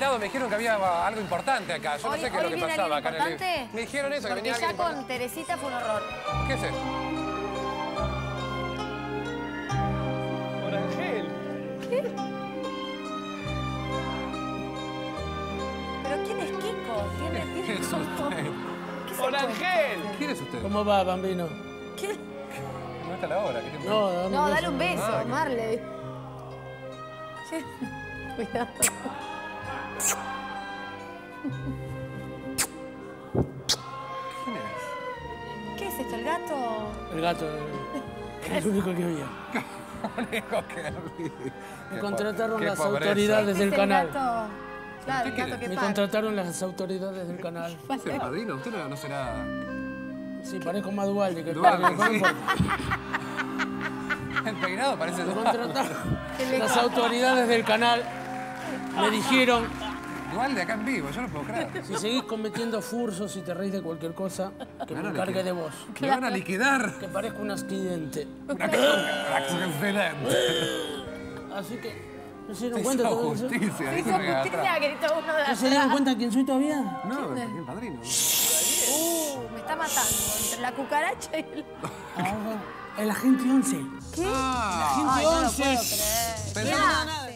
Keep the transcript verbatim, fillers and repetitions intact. invitado, me dijeron que había algo importante acá. Yo hoy, no sé qué es lo que pasaba acá en el... Me dijeron eso, porque que venía ya con importante. Teresita fue un horror. ¿Qué es eso? Por Ángel. ¿Qué? ¿Pero quién es Kiko? ¿Quién es, quién es, ¿Quién es usted? ¿Qué ¡Por Ángel! ¿Quién es usted? ¿Cómo va, bambino? ¿Qué? No está la hora. ¿Qué no, dame no, dale un beso, ah, Marley. ¿Qué? Cuidado. ¿Quién es? ¿Qué es esto? ¿El gato? El gato. El, el único que había. El único que había. Me contrataron las autoridades del canal. ¿Es el gato? Claro, el gato que paga. Me contrataron las autoridades del canal. ¿Usted es padrino? ¿Usted no será...? Sí, parezco más Dualde que el padrino. El peinado parece... Me contrataron las autoridades del canal. Me dijeron... Dualde acá en vivo, yo no puedo creer. Si seguís cometiendo fursos y te reís de cualquier cosa, que me encargue de vos. Me van a liquidar. Que parezco un accidente. Un accidente. Así que... ¿No se dieron cuenta? ¿No se dieron cuenta quién soy todavía? No, el padrino. Uh, me está matando. Entre la cucaracha y el... El agente once. ¿Qué? El agente once. Ay, no lo puedo creer.